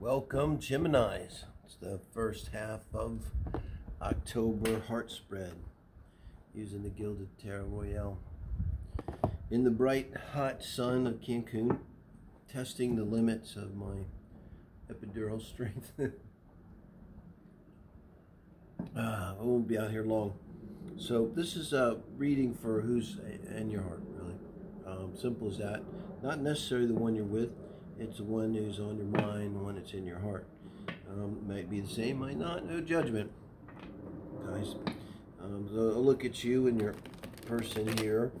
Welcome, Geminis. It's the first half of October heart spread using the Gilded Terra Royale. In the bright, hot sun of Cancun, testing the limits of my epidural strength. I won't be out here long. So this is a reading for who's in your heart, really. Simple as that. Not necessarily the one you're with. It's the one who's on your mind, the one that's in your heart. Might be the same, might not. No judgment, guys. So I'll look at you and your person here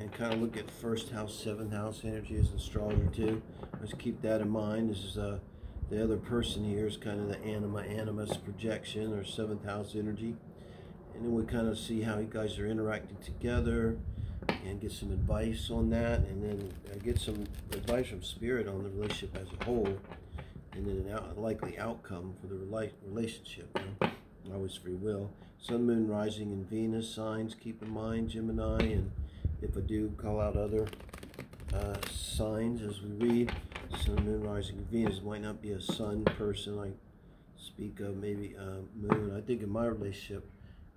and kind of look at first house, seventh house energy as an astrologer too. Let's keep that in mind. This is the other person here is kind of the animus projection or seventh house energy. And then we kind of see how you guys are interacting together and get some advice on that, and then get some advice from spirit on the relationship as a whole, and then a likely outcome for the relationship. You know? Always free will. Sun, moon, rising, and Venus signs, keep in mind, Gemini, and if I do call out other signs as we read, sun, moon, rising, and Venus might not be a sun person I speak of, maybe moon. I think in my relationship,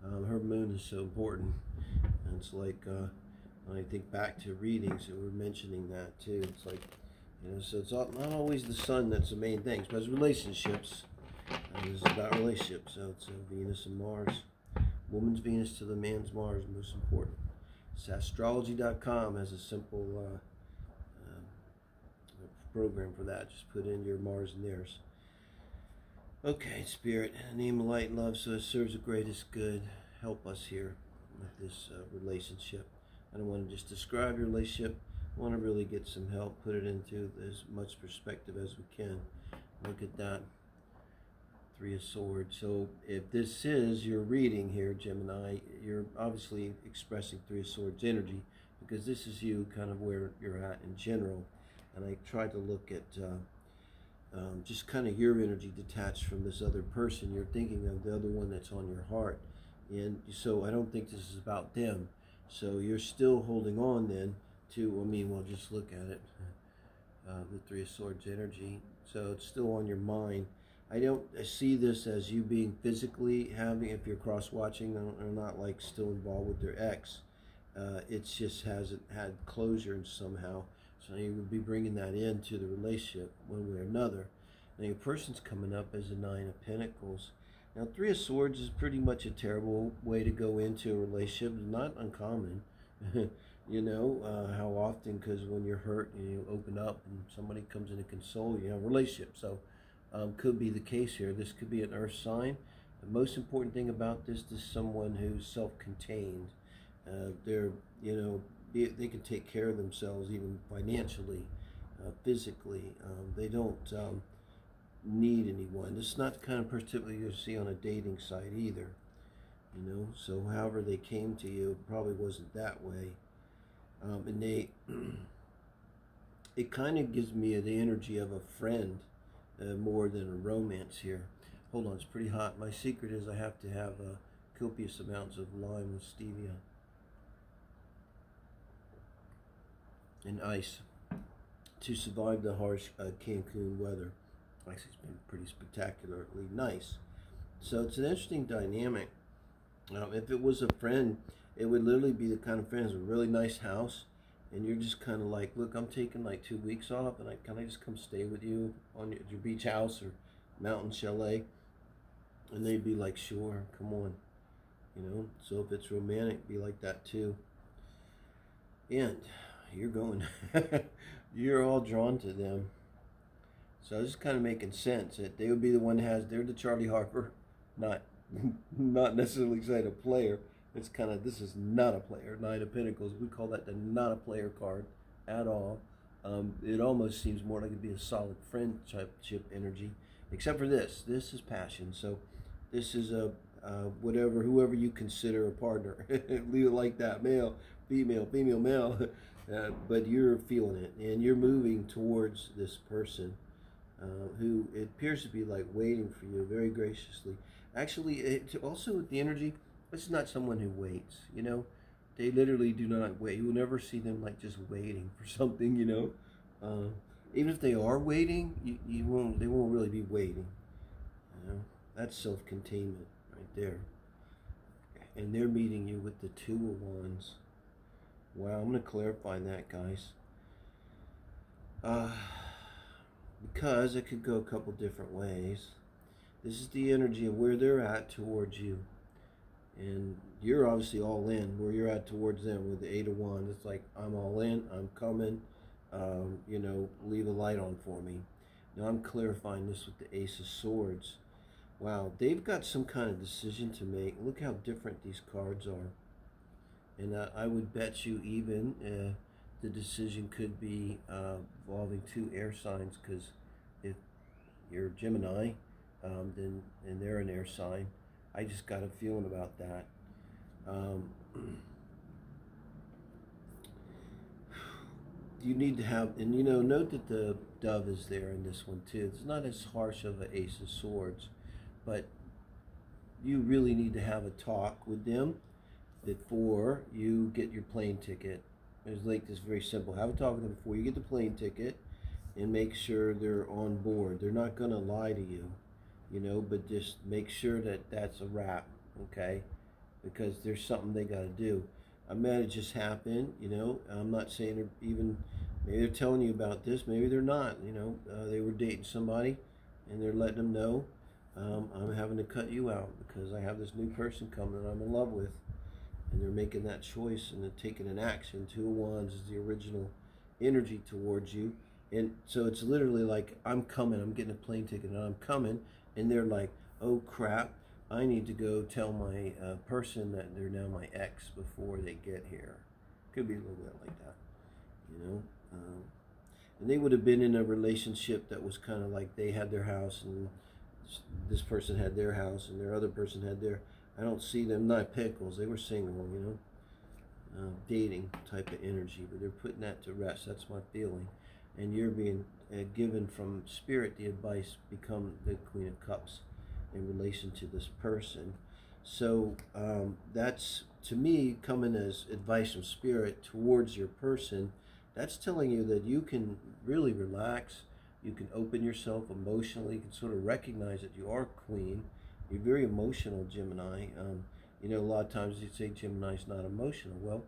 her moon is so important. And it's like, I think back to readings and we're mentioning that too. It's like, you know, so it's not always the sun that's the main thing, but it's relationships. This is about relationships, so it's Venus and Mars. Woman's Venus to the man's Mars, most important. It's Astrology.com has a simple program for that. Just put in your Mars and theirs. Okay, Spirit, in the name of light and love, so it serves the greatest good. Help us here with this relationship. I don't want to just describe your relationship. I want to really get some help, put it into as much perspective as we can. Look at that. Three of Swords. So if this is your reading here, Gemini, you're obviously expressing Three of Swords energy, because this is you, kind of where you're at in general. And I tried to look at just kind of your energy detached from this other person you're thinking of, the other one that's on your heart. And so I don't think this is about them. So you're still holding on then to, I mean, well, just look at it, the Three of Swords energy. So it's still on your mind. I see this as you being physically having, if you're cross-watching, they're not like still involved with their ex. It just hasn't had closure somehow. So you would be bringing that into the relationship one way or another. Now your person's coming up as the Nine of Pentacles. Now, Three of Swords is pretty much a terrible way to go into a relationship. Not uncommon, you know, how often, because when you're hurt, you open up and somebody comes in to console you, you know, relationship. So, could be the case here. This could be an earth sign. The most important thing about this is someone who's self-contained. They're, you know, they can take care of themselves even financially, physically. They don't... need anyone. This is not the kind of person you see on a dating site either, you know. So however they came to you, probably wasn't that way. And it kind of gives me the energy of a friend more than a romance here. Hold on, it's pretty hot. My secret is I have to have copious amounts of lime with stevia and ice to survive the harsh Cancun weather. Actually, it's been pretty spectacularly nice. So it's an interesting dynamic. If it was a friend, it would literally be the kind of friends with a really nice house, and you're just kind of like, look, I'm taking like 2 weeks off, and can I just come stay with you on your beach house or mountain chalet? And they'd be like, sure, come on, you know. So if it's romantic, it'd be like that too. And you're going, you're all drawn to them. So this is kind of making sense that they would be the one that they're the Charlie Harper, not necessarily say a player. It's kind of, this is not a player, Nine of Pentacles. We call that the not a player card at all. It almost seems more like it'd be a solid friendship energy, except for this. This is passion. So this is a whoever you consider a partner, leave it like that, male, female, female, male. But you're feeling it, and you're moving towards this person. Who it appears to be like waiting for you very graciously. Actually, also with the energy, this is not someone who waits, you know. They literally do not wait. You will never see them like just waiting for something, you know. even if they are waiting, they won't really be waiting. You know, that's self-containment right there. And they're meeting you with the Two of Wands. Wow, I'm going to clarify that, guys. Because it could go a couple different ways. This is the energy of where they're at towards you. And you're obviously all in where you're at towards them with the Eight of Wands. It's like, I'm all in, I'm coming, you know, leave a light on for me. Now I'm clarifying this with the Ace of Swords. Wow, they've got some kind of decision to make. Look how different these cards are. And I would bet you even the decision could be involving two air signs, because if you're Gemini, then and they're an air sign. I just got a feeling about that. You need to have, and you know, note that the dove is there in this one too. It's not as harsh of an Ace of Swords, but you really need to have a talk with them before you get your plane ticket. It's like this, very simple. Have a talk with them before you get the plane ticket and make sure they're on board. They're not going to lie to you. You know, but just make sure that that's a wrap, okay? Because there's something they got to do. I'm mad it just happened, you know. I'm not saying they're even, maybe they're telling you about this, maybe they're not, you know. They were dating somebody, and they're letting them know, I'm having to cut you out because I have this new person coming that I'm in love with. And they're making that choice, and they're taking an action. Two of Wands is the original energy towards you. And so it's literally like, I'm coming, I'm getting a plane ticket, and I'm coming. And they're like, oh crap, I need to go tell my person that they're now my ex before they get here. Could be a little bit like that, you know. And they would have been in a relationship that was kind of like they had their house and this person had their house and their other person had their, I don't see them, not pickles, they were single, you know. Dating type of energy, but they're putting that to rest. That's my feeling. And you're being given from spirit the advice, become the Queen of Cups in relation to this person. So that's, to me, coming as advice from spirit towards your person. That's telling you that you can really relax, you can open yourself emotionally, you can sort of recognize that you are queen. You're very emotional, Gemini. You know, a lot of times you say Gemini's not emotional. Well,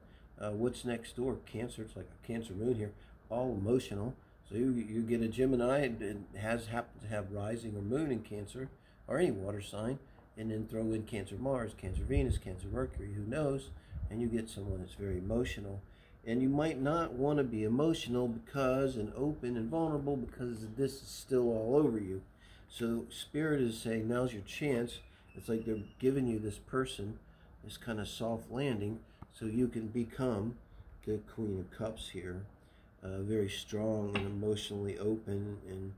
what's next door? Cancer. It's like a Cancer moon here, all emotional. So you get a Gemini, and it has happened to have rising or moon in Cancer, or any water sign, and then throw in Cancer Mars, Cancer Venus, Cancer Mercury, who knows, and you get someone that's very emotional. And you might not want to be emotional because, and open and vulnerable, because this is still all over you. So Spirit is saying, now's your chance. It's like they're giving you this person, this kind of soft landing, so you can become the Queen of Cups here. Very strong and emotionally open and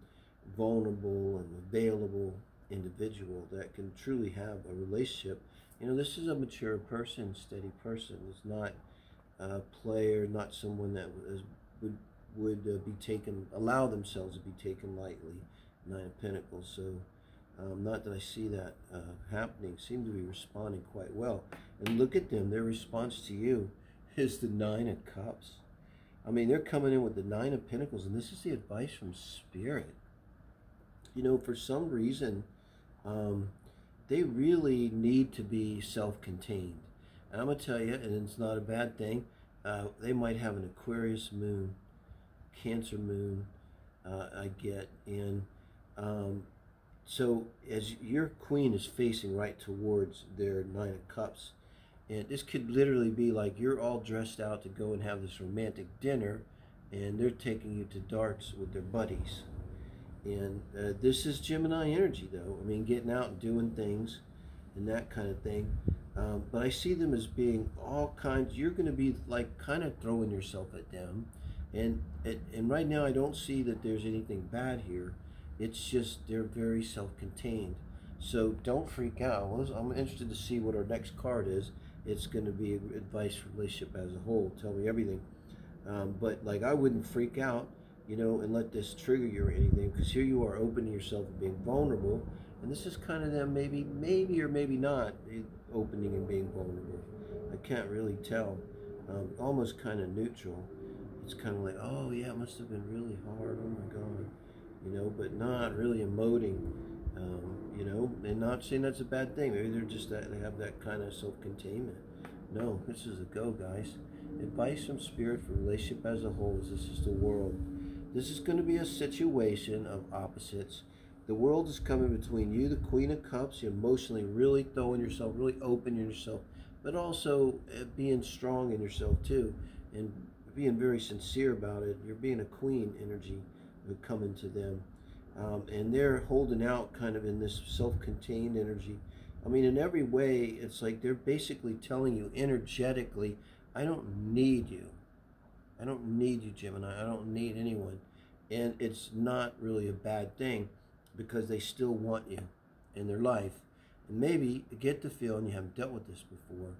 vulnerable and available individual that can truly have a relationship. You know, this is a mature person, steady person. It's not a player, not someone that would allow themselves to be taken lightly. Nine of Pentacles. So not that I see that happening. Seem to be responding quite well. And look at them. Their response to you is the Nine of Cups. I mean, they're coming in with the Nine of Pentacles, and this is the advice from Spirit. You know, for some reason, they really need to be self-contained. And I'm going to tell you, and it's not a bad thing, they might have an Aquarius moon, Cancer moon, I get. And so as your queen is facing right towards their Nine of Cups, and this could literally be like you're all dressed out to go and have this romantic dinner, and they're taking you to darts with their buddies. And this is Gemini energy, though. I mean, getting out and doing things and that kind of thing. But I see them as being all kinds. You're going to be like kind of throwing yourself at them. And right now, I don't see that there's anything bad here. It's just they're very self-contained. So don't freak out. Well, I'm interested to see what our next card is. It's going to be advice for relationship as a whole. Tell me everything. But, like, I wouldn't freak out, you know, and let this trigger you or anything. Because here you are opening yourself and being vulnerable. And this is kind of them maybe or maybe not opening and being vulnerable. I can't really tell. Almost kind of neutral. it's kind of like, oh yeah, it must have been really hard, oh my god, you know, but not really emoting, you know, and not saying that's a bad thing. Maybe they're just that, they have that kind of self-containment. No, this is a go, guys. Advice from Spirit for relationship as a whole is this is the world. This is going to be a situation of opposites. The world is coming between you, the Queen of Cups, you're emotionally really throwing yourself, really opening yourself, but also being strong in yourself too, and being very sincere about it. You're being a queen energy coming to them. And they're holding out kind of in this self-contained energy. I mean, in every way, it's like they're basically telling you energetically, I don't need you. I don't need you, Gemini. I don't need anyone. And it's not really a bad thing because they still want you in their life. And maybe you get the feeling you haven't dealt with this before.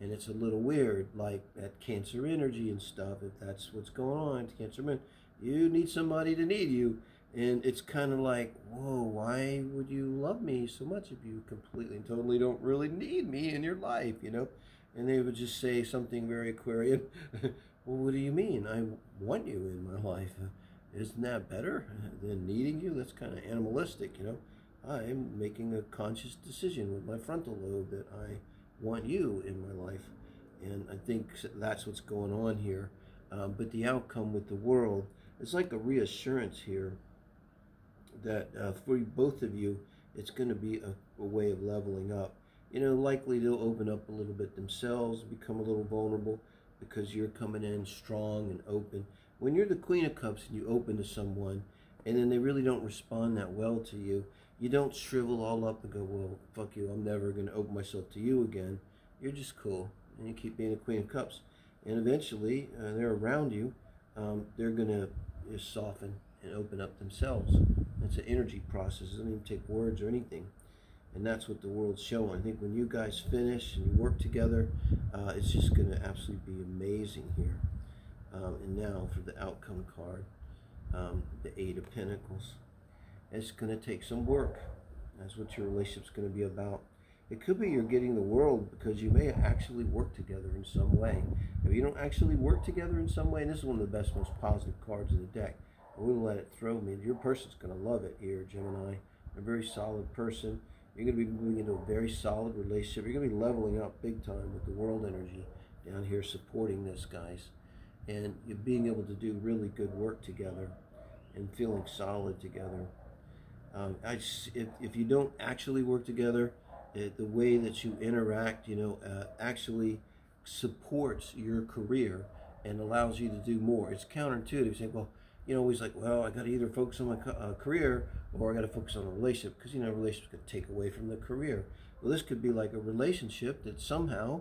And it's a little weird, like that Cancer energy and stuff, if that's what's going on, Cancer men, you need somebody to need you. And it's kind of like, whoa, why would you love me so much if you completely and totally don't really need me in your life, you know? And they would just say something very Aquarian. Well, what do you mean? I want you in my life. Isn't that better than needing you? That's kind of animalistic, you know? I'm making a conscious decision with my frontal lobe that I want you in my life. And I think that's what's going on here. But the outcome with the world, it's like a reassurance here that for both of you, it's going to be a way of leveling up. You know, likely they'll open up a little bit themselves, become a little vulnerable, because you're coming in strong and open. When you're the Queen of Cups and you open to someone, and then they really don't respond that well to you, you don't shrivel all up and go, well, fuck you, I'm never going to open myself to you again. You're just cool, and you keep being the Queen of Cups. And eventually, they're around you, they're going to just soften and open up themselves. It's an energy process. It doesn't even take words or anything. And that's what the world's showing. I think when you guys finish and you work together, it's just going to absolutely be amazing here. And now for the outcome card, the Eight of Pentacles. It's going to take some work. That's what your relationship's going to be about. It could be you're getting the world because you may actually work together in some way. If you don't actually work together in some way, and this is one of the best, most positive cards in the deck, I wouldn't let it throw me. Your person's going to love it here, Gemini. You're a very solid person. You're going to be moving into a very solid relationship. You're going to be leveling up big time with the world energy down here supporting this, guys. And you're being able to do really good work together and feeling solid together. If you don't actually work together, the way that you interact, you know, actually supports your career and allows you to do more. It's counterintuitive. You say, well, you know, always like, well, I got to either focus on my career or I got to focus on a relationship, because, you know, a relationship could take away from the career. Well, this could be like a relationship that somehow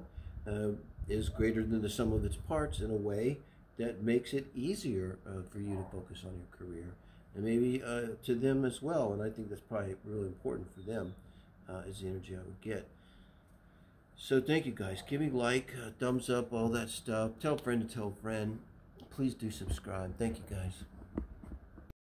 is greater than the sum of its parts in a way that makes it easier for you to focus on your career, and maybe to them as well. And I think that's probably really important for them is the energy I would get. So thank you, guys. Give me like, thumbs up, all that stuff. Tell a friend to tell a friend. Please do subscribe. Thank you, guys.